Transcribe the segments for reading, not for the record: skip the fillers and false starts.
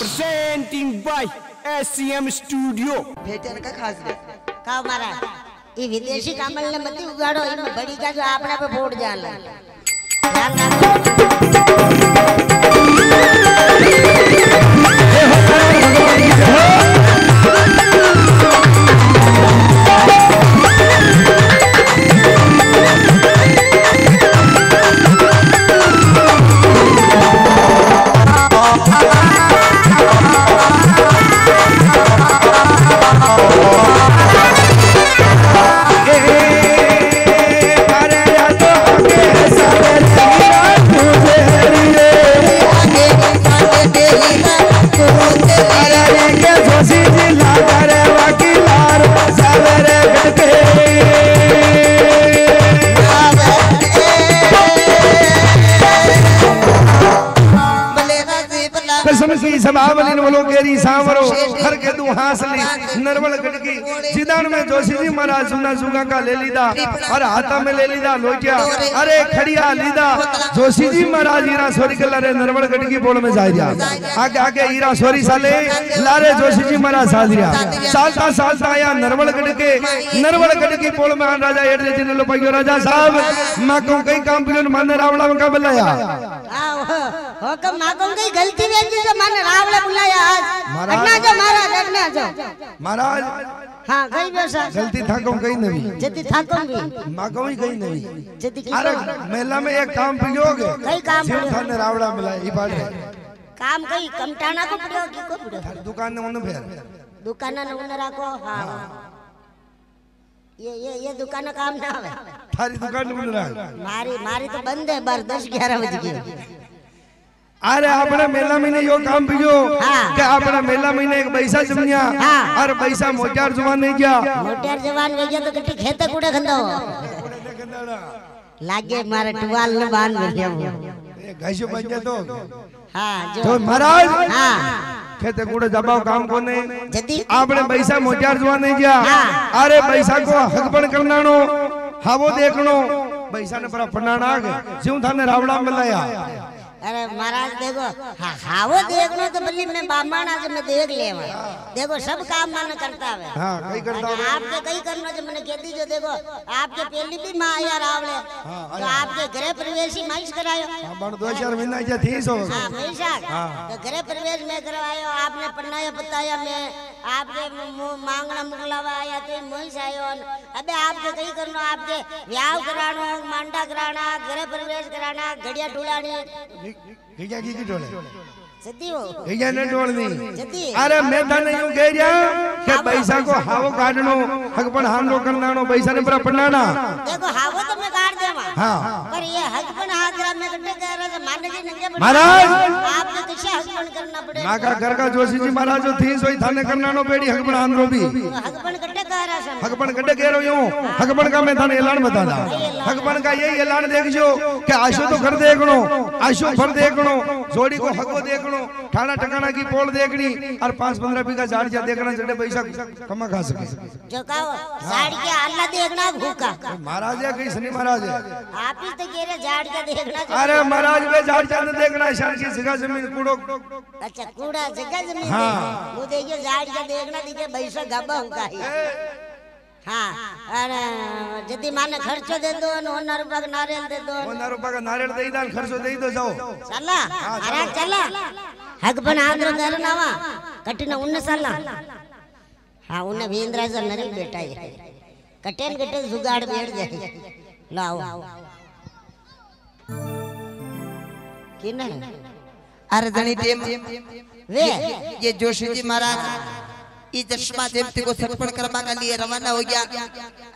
Presenting by SCM Studio. भेजर का खास है। का मारा? ये विदेशी कामल ने मती उगाड़ो इनमें बड़ी का जो आपने पे फोड़ जाला। समावली नवलो केरी सांवरो घर के दू हासली नरवल गटकी जिदान में जोशी जी महाराज सुना सुगा का ले लीदा और हाथा में ले लीदा लोटिया अरे खड़िया लीदा जोशी जी महाराज हीरा सोरी के लारे नरवल गटकी बोल में जाई जा आगे आगे हीरा सोरी साले लारे जोशी जी महाराज साजरिया सालता सालता आया नरवल गटके बोल में राजा एडले जी ने लो पायो राजा साहब मां को कई काम पिलन माने रावला में का बुलाया हो कम मां को कई गलती वे जी जो माने रावला बुलाया आज अटना जो महाराज अटना जो महाराज हां गई बेसा गलती थाको कई नहीं जति थाको भी मां को ही कई नहीं जति अरे मेला में एक काम पियोगे कई काम थाने रावला बुलाया ई बात है काम कई कमटाना को पियो की को पियो दुकान में उन फेर दुकान में उन राखो हां ये दुकान का काम ना है थारी दुकान बंद रहा मारी मारी तो बंद है बार 10-11 बजे की अरे अपना मेला महीने यो काम पियो के अपना मेला महीने एक पैसा जमनिया और पैसा मोटार जवान नहीं गया मोटार जवान हो गया तो कटी खेत कूड़ा खंदा हो लागे मारे टुवाल ने बांध लिया ये गाइसो बन गया तो हां जो महाराज हां खेते कूड़े दबाव काम कोने आपने पैसा मोटार जवान नहीं गया अरे पैसा को हकपण करनानो हावो देखनो पैसा ने पर फनाना जिउ थाने रावड़ा मिलाया अरे महाराज देखो हावो देखनो तो बल्ली मैं बामणा के मैं देख लेवा देखो सब काम मन करता है हां कई करता है आपने कई करनो जो मैंने कहती जो देखो आपके पहली भी मां आया रावले तो आपके गृह प्रवेश ही माइस करायो हां बण 2000 महीना जे थी सो हां पैसा तो गृह प्रवेश में करवायो आपने पन्नाया बताया मैं आपके मांगना मुकलावा आया तो मोइस आयो अबे आपके कई करनो आपके ब्याह करानो मांडा कराना गृह प्रवेश कराना घड़िया ढुलानी गैया की डोले जदी हो गैया ने डोलनी जदी अरे मैं थाने यूं कह रिया के पैसा को हावो काढनो हकपण हांडो करनानो पैसा ने पर पन्नाना देखो हावो तो मैं काढ देवा हां पर ये हकपण हाजरा में कटे करे मान जी नंगे महाराज आपने तो से हकपण करना पड़े माका घर का जोशी जी महाराज जो थी सोई थाने करनानो बेड़ी हकपण हांडो भी हकपण कटे करा सब हकपण कटे कह रयो हकपण का मैं थाने ऐलान बता दा हकपण का यही ऐलान देख जो के आशो तो घर देखनो आशो घर देखनो जोड़ी को हको देखनो ठाणा टकाना की पोल देखनी और 5-15 बीघा झाड़िया देखना जड़े पैसा कमा खा सके जो कहो झाड़िया अल्लाह देखना भूखा महाराज है कहीं सनी महाराज है आप ही तो कह रहे झाड़िया देखना अरे महाराज वे झाड़िया ने देखना शान की जगह जमीन कूड़ो अच्छा कूड़ा जगह जमीन हां वो देखिए झाड़िया देखना दिखे पैसा गब्बा होगा ही हाँ अरे जदी माने खर्चो दे दो ₹100 नारियल दे दान खर्चो दे दो जाओ चला अरे चला हक बना आंद्रो करनावा कटिन उन्ने साला हां उन्ने वींद्रा जो नरेल बेटा है कटेन कटे जुगाड़ बेड़ जाए लाओ की नहीं अरे जनी टेम वे ये जोशी जी महाराज ये दशमा जयंती को समर्पण करवा के लिए रवाना हो गया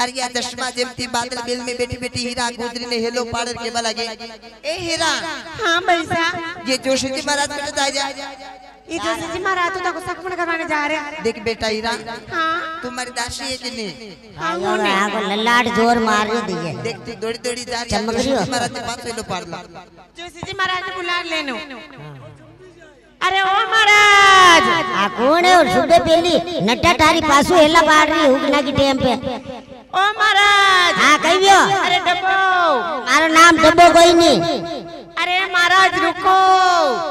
अरे यह दशमा जयंती बादल बेल में बैठी बैठी हीरा गुजरी ने हेलो पाड़ के बला गई ए हीरा हां भैसा ये जोशी जी महाराज को बता जा ये जोशी जी महाराज तो को समर्पण करवाने जा रहे देख बेटा हीरा हां तुम्हारी दासी है कि नहीं हां उन्हें आको ललाट जोर मार दिए देख तू दौड़ी दौड़ी जा चमक रही है महाराज के पास हेलो पाड़ ला जोशी जी महाराज ने बुला लेनो अरे ओ महाराज आ कौन है और सुबह पहली नटा तारी पासू हेला पाड़ रही हुगना की टाइम पे ओ महाराज हां कहियो अरे डब्बो मारो नाम डब्बो कोई नहीं अरे महाराज रुको,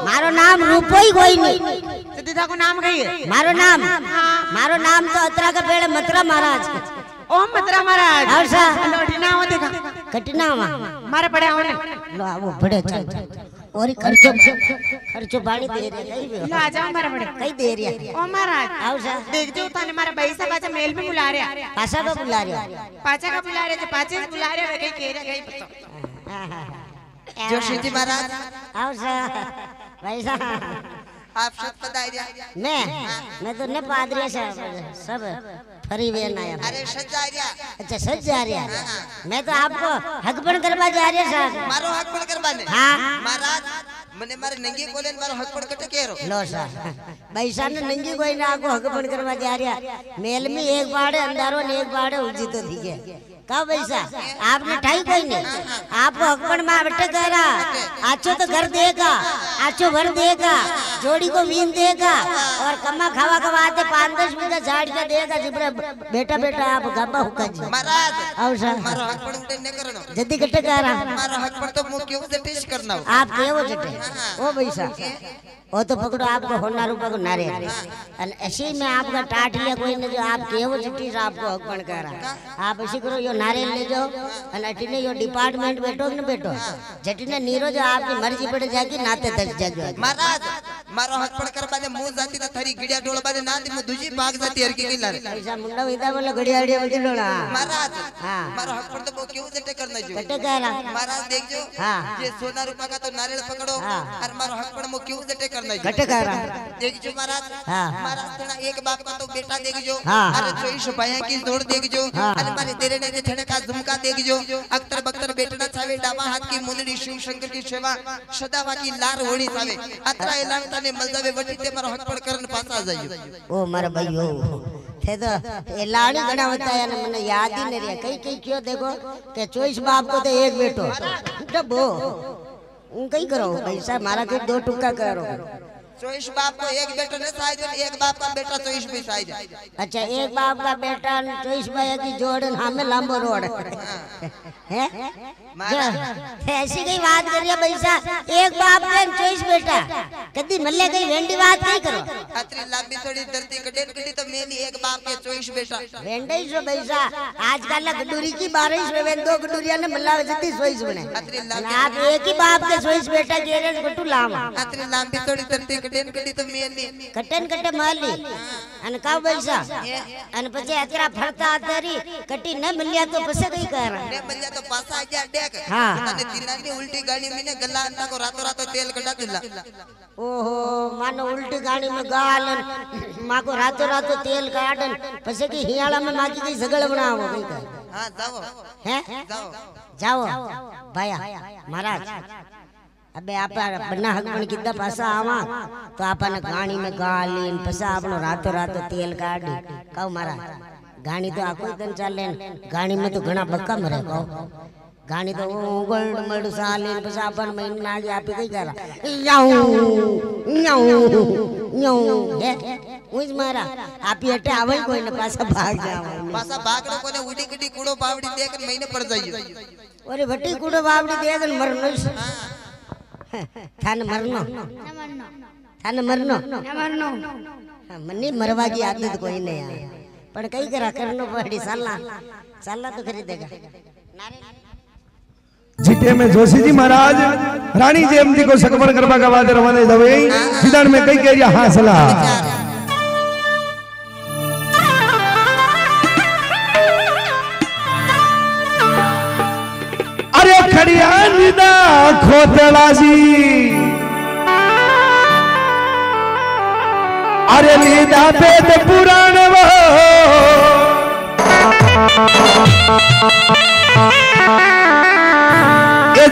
मारो नाम रूपोई कोई नहीं। सीधा को नाम कही है मारो नाम। मारो नाम तो अतरा का पेड़ मतरा महाराज। ओम मतरा महाराज। और सा लौटना हो देखा कटना मा मारे पड़े आवने लो वो बड़े चल और खर्चो खर्चो बाड़ी दे रे कई ला जा मारे बड़े कई दे रे। ओ महाराज आओ सा देख जो थाने मारे पैसा पाछा मेल में बुला रे पाछा का बुला रे पाछा का बुला रे तो पाछे बुला रे कई कह रे कई पता। जोशी जी महाराज आओ सा भाई सा आप सब बताई दिया मैं तो ने पादरी से सब फरीवेन आया। अरे सच जा रिया। अच्छा सच जा रिया। मैं तो आपको हकपण करवा जा रिया साहब। मारो हकपण करवाने। हां महाराज मने मारे नंगी कोलेन मारो हकपण कटे केरो लो साहब भाई साहब ने नंगी कोई ना को हकपण करवा जा रिया। मेल में एक बाड़े अंधारो ने एक बाड़े उजी तो ठीक है का भाई साहब आपने ठाई कोई नहीं। आपको हकपण में बैठे कह रहा आछो तो घर देगा आछो भर देगा जोड़ी को मीन देगा और कमा खावा का बात है 5-10 मिनट झाड़ के देगा जिबरे बेटा बेटा आप गब्बा हुका जी महाराज और सर मारो हक पर उठे न करनो जदी कटे कह रहा मारो हक पर तो मु क्यों से टिश करना आप केवो जटे ओ भाई साहब ओ तो पकड़ो आपको होना रूपा को नारे और ऐसे में आपका टाट लिया कोई ने जो आप केवो जटी आपको हक पर कह रहा आप ऐसे करो यो नारे ले जाओ और अटिने यो डिपार्टमेंट बैठो न बैठो जटिने नीरो जो आपकी मर्जी पड़े जाके नाते तक जाजो महाराज मारो हक पड़ कर बाजे मुंह जाती तो थारी गड़िया डोल बाजे ना दी मु दूजी भाग जाती हर की किला ऐसा मुंडा विदा बोलो गड़िया गड़िया बोल डोला महाराज। हां मारो हक पड़ तो क्यों जटे करना जो जटे करा महाराज देख जो हां ये सोना रुपया का तो नारियल पकड़ो और मारो हक पड़ मु क्यों जटे करना जो जटे करा देख जो महाराज। हां महाराज थना एक बाप का तो बेटा देख जो अरे 24 भाया की जोड़ देख जो अरे मारे तेरे ने थने का झुमका देख जो अख्तर बख्तर बेटना छावे डावा हाथ की मुंदड़ी शिव शंकर की सेवा सदावा की लार होणी छावे अतरा एलांता ने मलदावे वटी ते मारो हक पड़ करन पासा जायो। ओ मारे भाईयो थे तो एलाणी घणा बताया ने मने याद ही नहीं रहे कई कई क्यों देखो के 24 बाप को तो एक बेटो डबो उन कई करो भाई साहब मारा के दो टुका करो 24 बाप को एक बेटो ने साइज एक बाप का बेटा 24 भी साइज। अच्छा एक बाप का बेटा 24 भाई की जोड़न हमें लंबो रोड है ऐसी कोई बात कर रही है भाई साहब एक बाप का 24 बेटा कदी मल्ले कई वेंडी बात नहीं करो अतरी लंबी थोड़ी धरती कटे कटी तो मेली एक बाप के 24 बेटा वेंडा ही जो भाई साहब आजकल गडूरी की 12 में दो गडूरिया ने मल्ला जति 24 बने अतरी लंबी आप एक ही बाप के 24 बेटा गेरन बटू लाम अतरी लंबी थोड़ी धरती कटेन कटी तो मेली कटेन कटे माली अन का भाई साहब अन पछे अतरा फड़ता अतरी कटी न मिलिया तो पसे कई कर ने मिलिया तो पासा आ जा देख। हां तने दिना की उल्टी गाड़ी में ने गला ना को रातों रातों तेल कटा दिला ओहो मानो उल्टी गाड़ी में गाल मा को रातों रातों तेल काटन पसे की हियाला में माकी की झगड़ बनावो कई कर। हां जाओ हैं जाओ जाओ भाया महाराज अबे आपा बन्ना हकपण किदा पासा आवा तो आपा ने गाड़ी में गाल इन पसे आपनो रातों रातों तेल काट कहू महाराज गाड़ी तो आको दिन चले गाड़ी में तो घणा बक्का मरे कहू गानी तो गोल्ड मड साले पसापन महीना आ गया आप ही कह रहा याऊ याऊ याऊ है उज मारा आप हटे आवे कोई न पासा भाग जावे पासा भाग को ने उडी कटी कूड़ो बावड़ी देख महीने पड़ जाइयो अरे भट्टी कूड़ो बावड़ी देख मरनो थाने मरनो न मरनो थाने मरनो न मरनो मने मरवा की आदत कोई नहीं है पर कई करा करनो पड़ी साला साला तो खरीदेगा नारे जीते में जोशी जी महाराज रानी जेमती को सकपण करवा का वादे रवाने दवे विधान में कई कह रिया हासला अरे खड़िया निदा खोतलासी अरे निदा पेट पुराण वो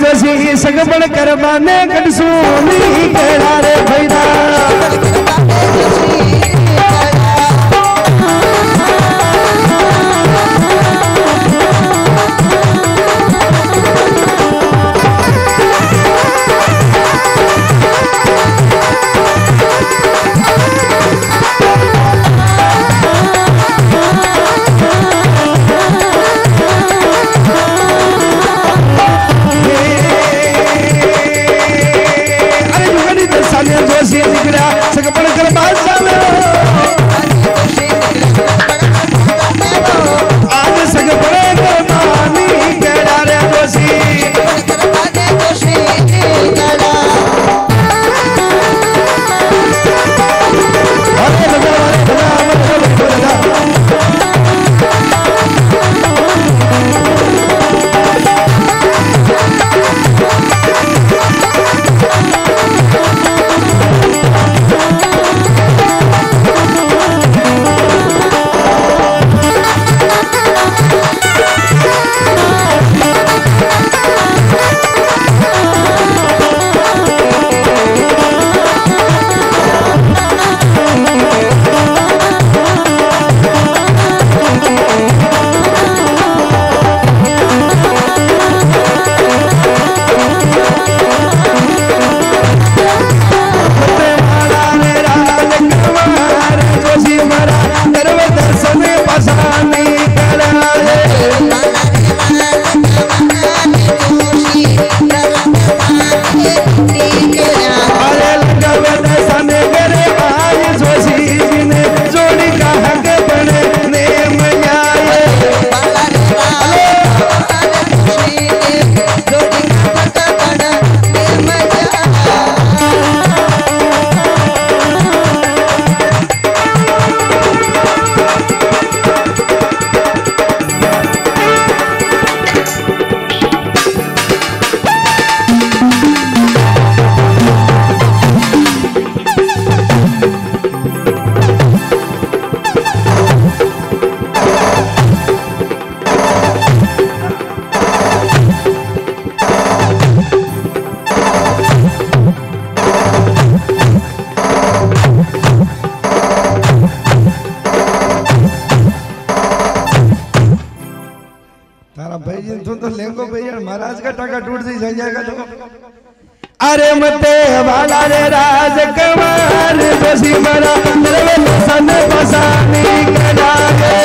जोशी सकपण करवाने कटसू नी करा रे भैया सुन तो लेंगो भैया महाराज का टाका टूट से सही जाएगा तो। अरे मते वाला रे राज कुमार बसी मरा तेरे सन बसानी के लागे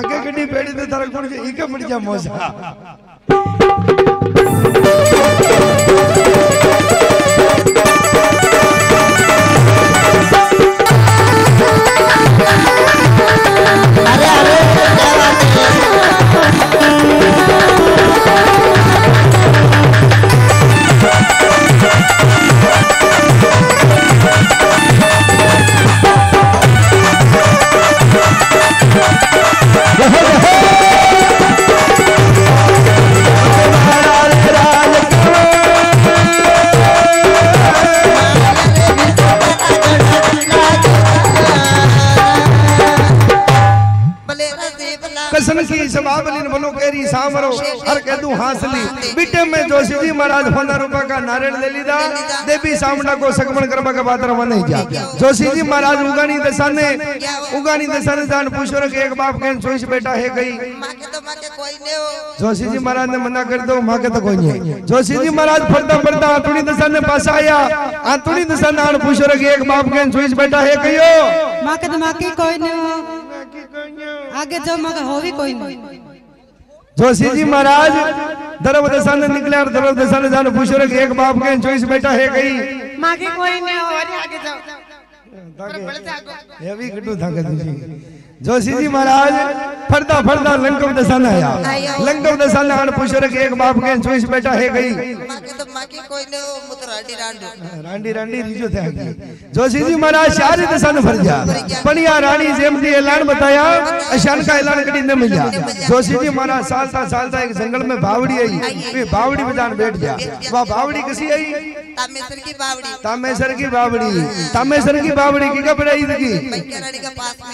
आगे कटी पेड़ी में तारक बन के इके मिट जा मौसा महाराज होना रूपा का नारियल ले लीदा देवी सामना को सकमण करवा का बात रवा नहीं जा। जोशी जी महाराज उगानी दशा ने जान पूछो कि एक बाप के चोइस बेटा है गई जोशी जी महाराज ने मना कर दो मां के तो कोई नहीं। जोशी जी महाराज फरदा फरदा आतुनी दशा ने पास आया आतुनी दशा ने पूछो कि एक बाप के चोइस बेटा है कहियो मां के तो मां की कोई नहीं आगे जो मां का होवी कोई नहीं। जोशी जी महाराज धर्म दशा ने निकले और धर्म दशा ने जान पूछो कि एक बाप के चोइस बेटा है गई मां के कोई नहीं हो अरे आगे जाओ पर बढ़ जाओ ये भी गड्डू धागा जी। जोशी जी महाराज फरदा फरदा लंकम दशा ने आया लंकम दशा ने आन पूछो कि एक बाप के चोइस बेटा है गई मां के तो मां की कोई नहीं मु तो रांडी रांडी रांडी रांडी रीजो थे। जोशी जी महाराज सारी दशा ने फर जा पणिया रानी जेम दी ऐलान बताया अशान का ऐलान कड़ी न मिला। जोशी जी महाराज सालता एक जंगल में बावड़ी आई वे बावड़ी बजान बैठ गया वह बावड़ी किसी आई तामेसर की बावड़ी की कब आई थी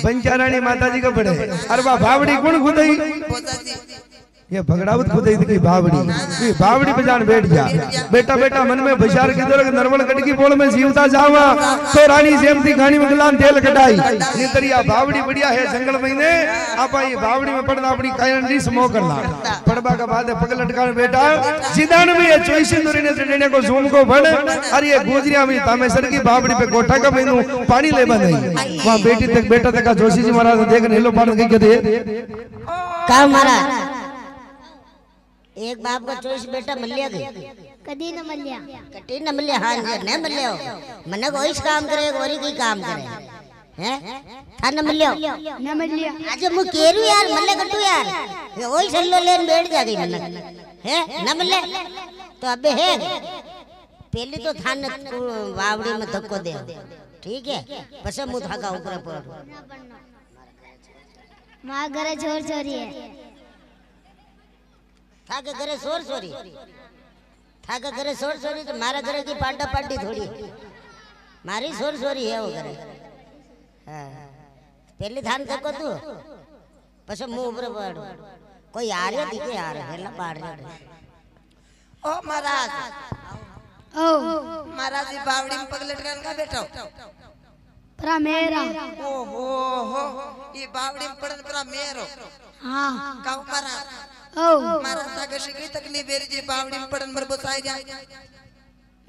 पंचारानी माता जी कब पड़े अरे वह बावड़ी कौन खुदाई ये भगड़ावत खुदाई थी बावड़ी वे बावड़ी बजान बैठ गया। बेटा बेटा मन में बशार की दरक नरवल कटकी पोल में जीवता जावा तो रानी सेम थी घाणी में गलान तेल कटाई नितरिया बावड़ी बढ़िया है जंगल में ने आपा ये बावड़ी में पड़ना अपनी कायन री समो करना पड़बा का बाद है पग लटकाने बेटा जिदान में ये चोइसी दूरी ने टेने को झूम को भड़ अरे ये गुजरिया में तामेसर की बावड़ी पे गोठा का बिंदु पानी लेबा नहीं वहां बेटी तक बेटा तक जोशी जी महाराज देख हेलो पाड़ के कहते का महाराज एक बाप का चोइस बेटा मल्या गई कदी न मल्या कटी न मल्या हां जी न मल्या मने कोई काम करे गोरी की काम करे हैं था न मल्या आज मु केरू यार मल्या कटू यार ये ओई सल्लो लेन बैठ जा गई मने हैं न मल्या तो अबे है पहले तो थान बावड़ी में धक्को दे ठीक है पसे मु धागा ऊपर पर माँ घरे जोर जोरी है। था के घरे जोर जोरी, था के घरे जोर जोरी तो मारा घरे की पांडा पांडी थोड़ी, मारी जोर जोरी है वो घरे। हाँ, पहले धान करको तू, बस मुँह ऊपर बढ़, कोई आ रहा दिखे आ रहा है ना बाढ़ रहा। ओ महाराज, ओ महाराज जी बावड़ी में पगलट कर का बैठो। परा मेरा ओ हो ये बावड़ी में पड़न परा मेरो। हां गांव मारा ओ मारा ताके शिकली तक नहीं बेरी जी बावड़ी में पड़न मर बसाई जाए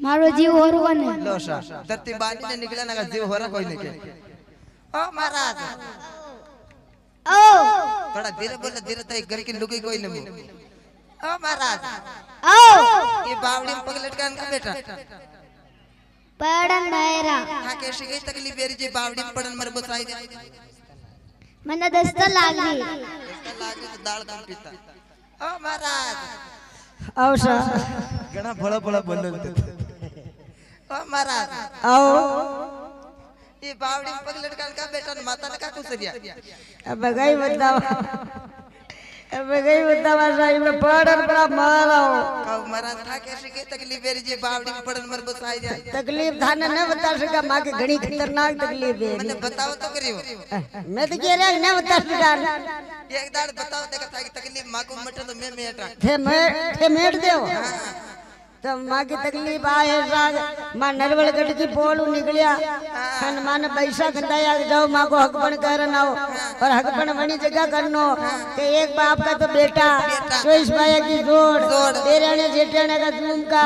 मारो जीव और कोन लो सा धरती बानी ने निकला ना जीव होरा कोई नहीं के। ओ महाराज ओ थोड़ा धीरे बोल धीरे तई घर की लुकी कोई नहीं। ओ महाराज ओ ये बावड़ी में पगलट का का बेटा पड़न दायरा हाकेश की तकलीफ बेरी जे बावड़ी पड़न मर बसाई दे मने दस्ता लागली तो दाल का पीता। ओ महाराज आओ सा घणा भला भला बोलन। ओ महाराज आओ ये बावड़ी पग लटकान का बेटा माता ने का कुसरिया अब गई बताओ अब गई बतावा साई में पड़न बड़ा मारो कब मरा था कैसे के तकलीफ बेरी जे बावड़ी में पड़न मर बसाई जाए तकलीफ थाने न बता सका मां के घणी खतरनाक तकलीफ है मने बताओ तो करियो मैं तो कह रहा न बता सका एक दाड़ बताओ देखा था कि तकलीफ मां को मटे तो मैं मेटा थे मेट देओ तो मां की तकलीफ आए साग मां नरवलगढ़ की बोलू निकलिया हन मां ने पैसा गंदाया जाओ मां को हकपण करना हो और हकपण वणी जगह करनो के एक बाप का तो बेटा 24 भाई की जोड़ बेराने जेठाने का जूम का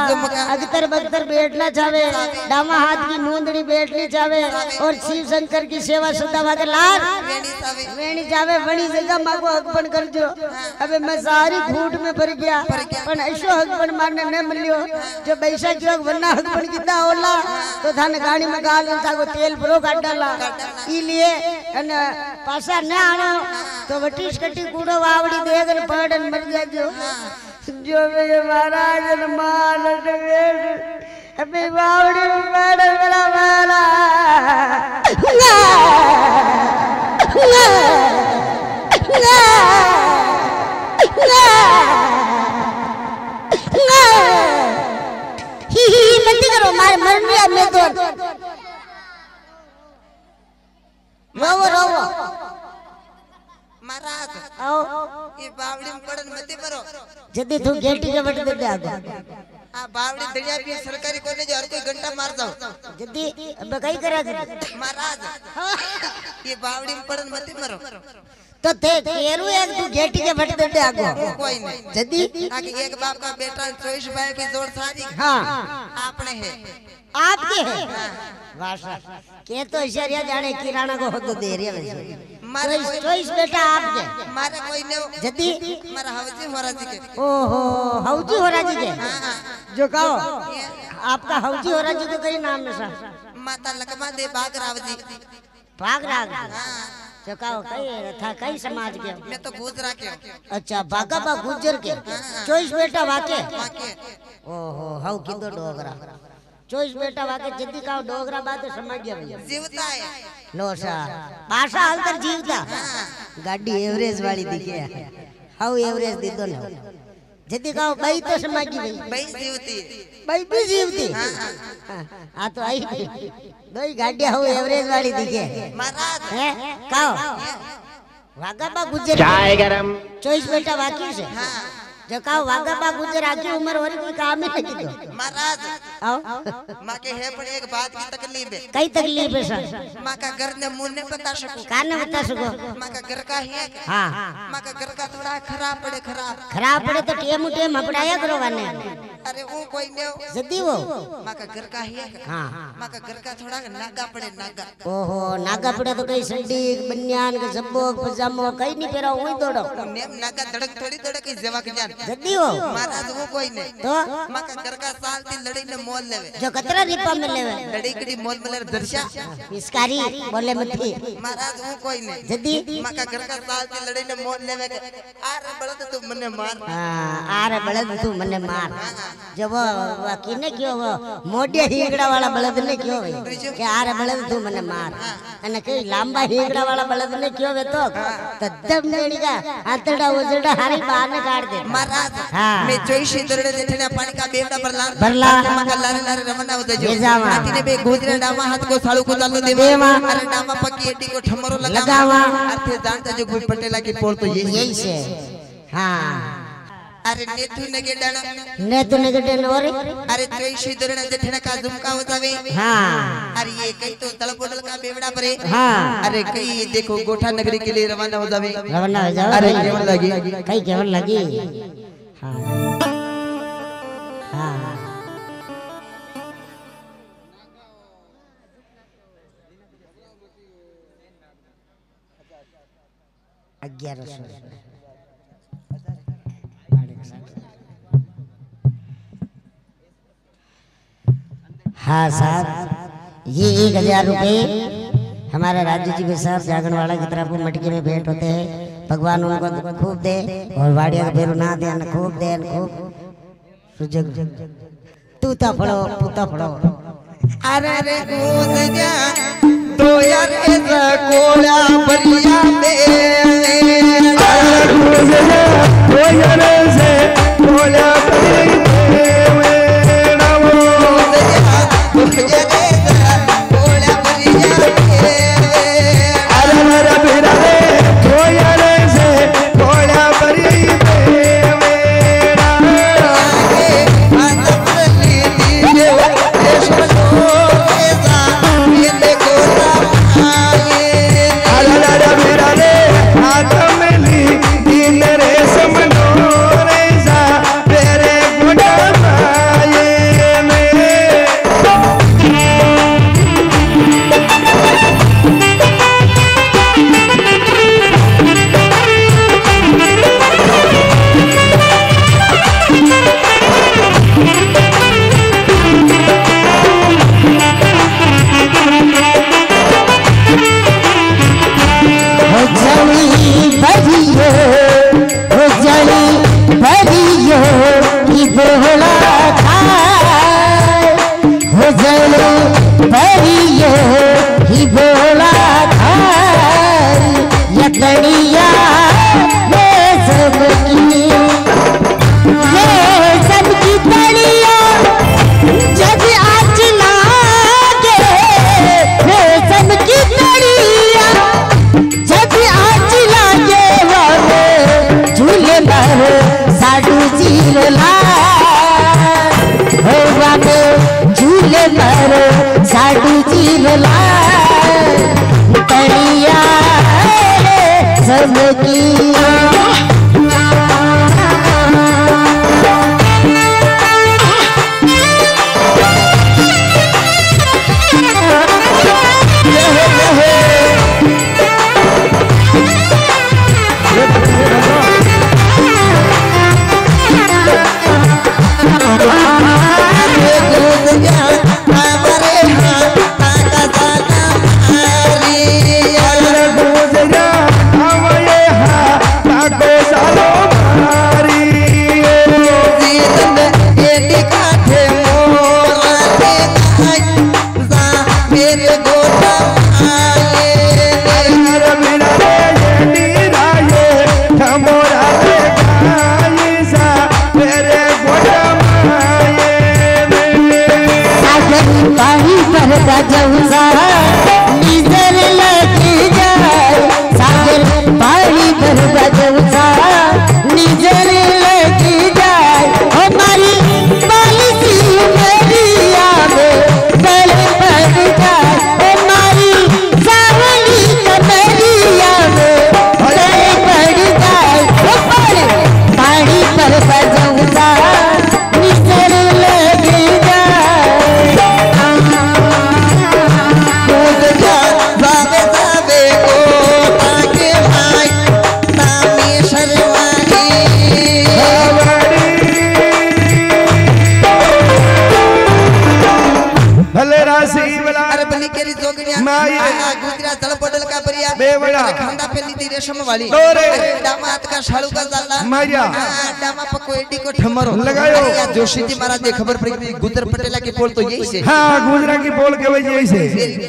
अगतर बगतर बैठना चाहे डामा हाथ की मूंदड़ी बैठनी चाहे और शिव शंकर की सेवा सदा भाग लाल वेणी जावे वणी जगह मां को हकपण कर जो अबे मैं सारी घूट में भर गया पण ऐसो हकपण मारने न मिलियो जो बैसा जो वरना हकपन कितना होला तो थाने गाड़ी में गाल को तेल भरो काट डाला इलिए अन पासा न आना तो वटीस कटी कूड़ो वावड़ी देगर पड़न मर जा जो मेरे महाराज मान लटवे अबे वावड़ी मार बड़ा मारा मार मरने में तो रोवो रोवो महाराज आओ ये बावड़ी में पड़न मते परो जदी तू गेटी के वट दे आगो आ बावड़ी दड़िया भी सरकारी कोने जो हर कोई घंटा मार जाओ जदी अब कई करा महाराज ये बावड़ी में पड़न मते मरो तो ते तेरू एक तू गेटी के वट दे आगो कोई नहीं जदी ताकि एक बाप का बेटा 24 भाई की जोड़ सारी। हां आपने है आपके है वाह वाह के तो शरिया जाने किराना को हद दे रिया वैसे मारे 24 बेटा आपके मारे कोई ने जदी मारा हवजी होरा जी के ओहो हवजी होरा जी के हां जो कहो आपका हवजी होरा जी को कई नाम है सा माता लक्ष्मा दे बागराव जी बागराव हां जो कहो कई था कई समाज के मैं तो गुजरा के अच्छा बागाबा गुजर के 24 बेटा वाके ओहो हव किदो डोगरा 24 बेटा वाके जदी का डोगरा बात समझ गया भैया जीवता है लो सा भाषा अंतर जीवता गाड़ी एवरेज वाली दिखे हव एवरेज दी दो ना जदी का भाई तो समझ गई भाई जीवती भाई भी जीवती हां आ तो आई दोई गाड़िया हो एवरेज वाली दिखे महाराज है काओ वागाबा गुजर चाय गरम 24 बेटा वाकी से हां जो काओ वागाबा गुजर आकी उम्र होरी कोई काम ही नहीं दो महाराज आओ मां के है पर एक बात की तकलीफ है कई तकलीफ है सर मां का घर ने मुंह ने बता सको कान ने बता सको मां का घर का है हां मां का घर का थोड़ा खराब पड़े खराब पड़े तो टेम टेम अपड़ाया करो वाने अरे वो कोई ने जदी वो मां का घर का ही है हां मां का घर का थोड़ा नागा पड़े नागा ओहो नागा पड़े तो कई संडी बनियान के जब्बो पजामो कई नहीं पेरा ओई दौड़ो नेम नागा धड़क थोड़ी दड़क के जवा के जान जदी वो महाराज वो कोई ने तो मां का घर का साल की लड़ी ने मोल लेवे जो कतरा रिपा में लेवे डडीकड़ी मोल मलर दर्शा पिसकारी बोले मथी महाराज हूं कोई ने जदी माका घर का साल से लड़े ने मोल लेवे आरे बळद तू मने मार हां आरे बळद तू मने मार जब किने क्यों वो मोडे हींगड़ा वाला बळद ने क्यों वे के आरे बळद तू मने मार अने कई लांबा हींगड़ा वाला बळद ने क्यों वे तो तदम नेणीगा आतड़ा उजड़ा हारी बाहर ने काट दे महाराज मैं जोईशी दरड़े देठना पानी का बेवड़ा बरला मका लारे लारे रमना उते जो हाथी ने बे गोजरे डामा हाथ को साळू को डाल देवे अरे डामा पकी एटी को ठमरो लगावा अर्थे जानता जो कोई पटेला की पोल तो यही से हां अरे नेतु नगेडन और अरे चैसी दरना जठना का झुमका होतावे हां अरे ये कई तो तलपोडल का बेवड़ा परे हां अरे कई देखो गोठा नगरी के लिए रवाना हो जावे अरे केवल लगी कई केवल लगी हां हां अग्यारसो हाँ साहब ये 1000 रुपये हमारे राजू जी के साथ जागनवाड़ा की तरफ मटके में भेंट होते हैं। भगवान उनको खूब दे और वाड़िया का भेरू ना दे खूब दे खूब तूता फड़ो तूता फड़ो अरे रे कूद जा दो यार ऐसा कोड़ा बलिया में अरे कूद जा दो यार ऐसे कोड़ा तेरा सीवला अरबली केरी जोगिया माई गुजरा तलपडल का परिया बेवड़ा खंडा पेली दी रेशम वाली तोरे डामा हाथ का शालू का जाला मारिया डामा पको एडी को ठमरो लगायो। जोशी जी महाराज ने खबर पड़ी गुजर पटेला की बोल तो यही से, हां गुजरा की बोल के भाई यही से।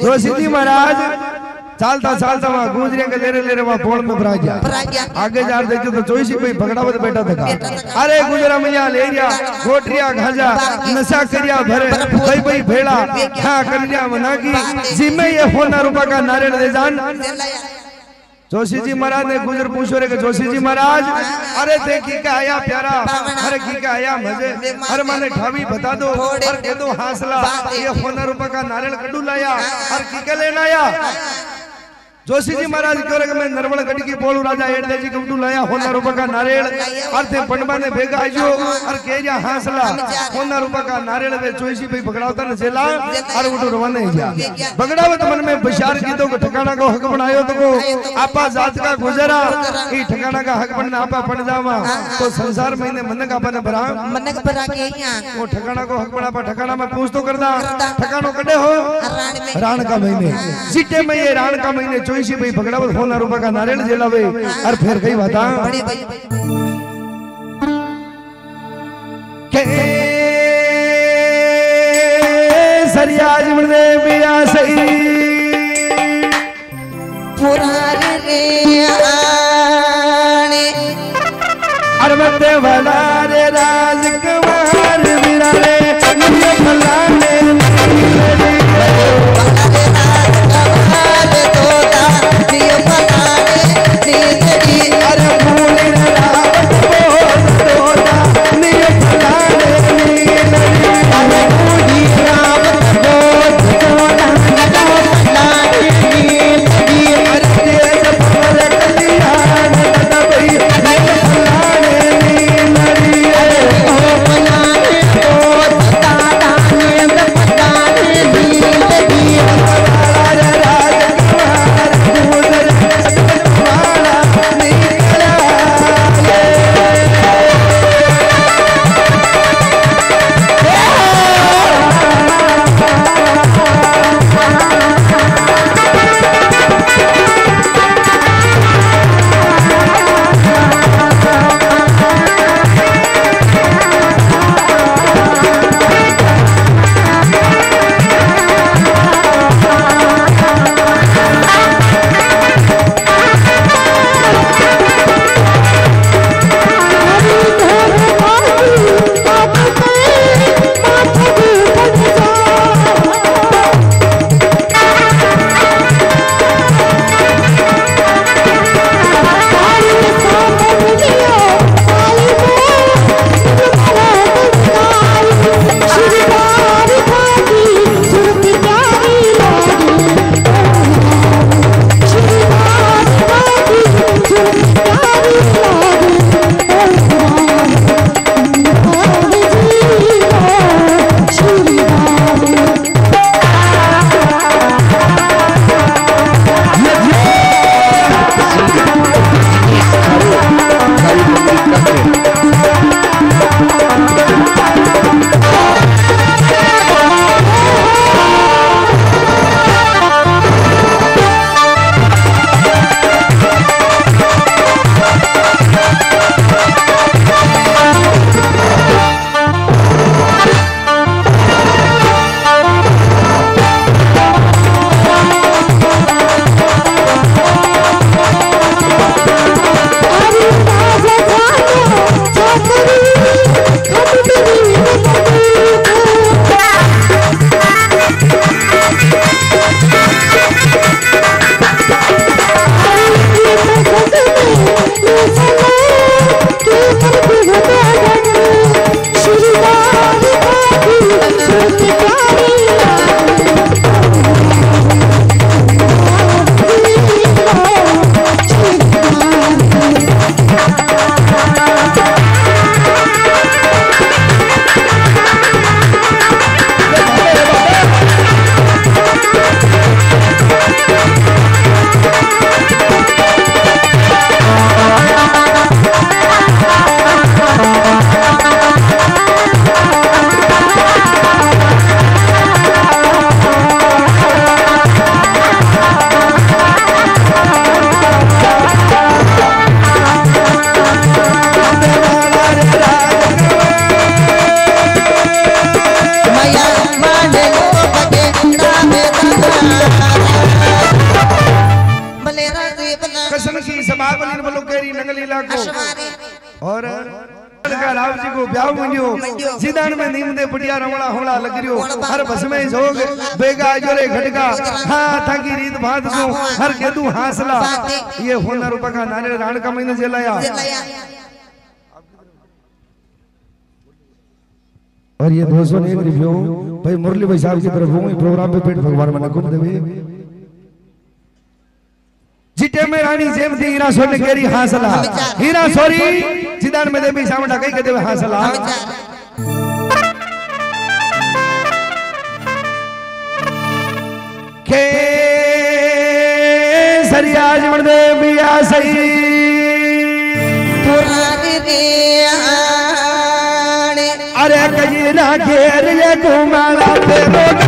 जोशी जी महाराज चालता चालता वहां गुजरे के लेरे लेरे वहां बोल पे भरा गया। आगे जार देखो तो चौसी कोई भगड़ावत बैठा था। अरे गुजरा मैया ले गया गोटरिया घाजा नशा करिया भरे भाई भाई भेड़ा खा कन्या मना की जिम्मे ये होना रुपा का नारियल दे जान। जोशी जी महाराज ने गुजर पूछो रे के जोशी जी महाराज अरे देखी का आया प्यारा अरे की का आया मजे अरे माने ठावी बता दो और दे दो हासला ये होना रुपा का नारियल कड्डू लाया और की के लेना आया। जोशी जी महाराज कह रहे मैं नरवण गढ़ी की बोलू राजा एडले जी कमटू लाया होना रुपा का नारियल अर्थे पंडबा ने भेगा आयो और केया हासला होना रुपा का नारियल वे चोईसी भाई भगड़ावता ने जेला और उठो रवाना गया। भगड़ावत मन में बशार की तो ठिकाना को हक बनायो तो को आपा जात का गुजरा ई ठिकाना का हक बन आपा पड़ जावा तो संसार में ने मन का बन भरा मन का भरा के यहां वो ठिकाना को हक बना पर ठिकाना में पूछ तो करदा ठिकानो कड़े हो राण का महीने जिटे में ये राण का महीने इसी भाई भगड़ावत होना रुपा का नारियल जलावे और फिर कई बता के सरिया जीवन दे बिया सही पुराने रे आने अरबत भला रे राजकुमार बिना रे मुझे भला तेरी नंगली लाखो और का राव जी को ब्याह मंडियो जिदान में नीमदे पटिया रमणा होड़ा लग रियो हर बस में जोग बेगा जोरे घटका हां थाकी रीत भात सो हर केदू हासला ये होना रुपा का नारे राण का महीने जलाया और ये 201 रिव्यू भाई मुरली भाई साहब की तरफ होई प्रोग्राम पे पेट भगवान मने को देवे जिटे में रानी जेम थी हीरा सोने केरी हासला हीरा सोरी जिदान में देवी सामटा कई के देवे हासला के सरिया जीवन देवी आ सही तुरार देहाने अरे कहीं ना घेर ये घुमाना पे बोला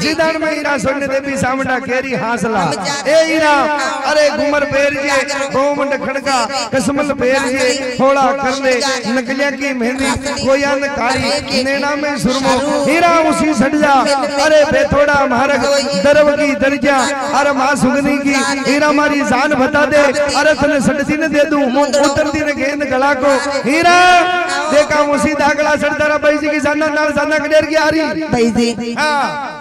जिदान में हीरा सोने देवी सामटा केरी हासला ए हीरा अरे घुमर पेर जे गोमंड खड़का कसमल पेर जे थोड़ा कर ले नकलिया की मेहंदी कोया न कारी नैना में सुरमो हीरा उसी सड़जा अरे बेथोड़ा मारग दरव की दरजा अरे मां सुगनी की हीरा मारी जान बता दे अरे तने सड़ती न दे दूं उतर दी न गेंद गला को हीरा देखा उसी दागला सड़दारा भाई जी की जान नाल जाना कडेर की आ रही भाई जी हां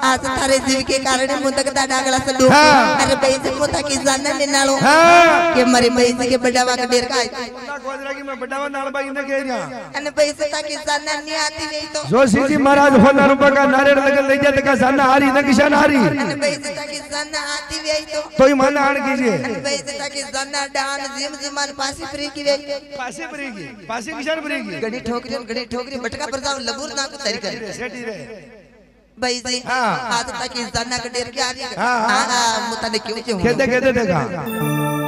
आज तारे जीव के कारण मुंतक दादागला सडू अरे बेजी मुंता की जाना ने नालो हां के मारे बेजी के बडावा के डेर का गोजरा की मैं बडावा नाल भाई ने कह रिया अने पैसे ता की जाना नहीं आती नहीं तो जोशी जी महाराज होना रुपा का नारियल लगन ले जा तका जाना हारी नकिशन हारी अने बेजी ता की जाना आती नहीं तो कोई मन आन कीजिए अने बेजी ता की जाना दान जिम जुमान पासी फ्री की पासी किशन फ्री की गड़ी ठोकरी बटका पर जाओ लबूर ना को तरीका सेठी रे भाई जी आज तक इस दाना कटेर के आ रही है मुताने क्यों कहते कहते देखा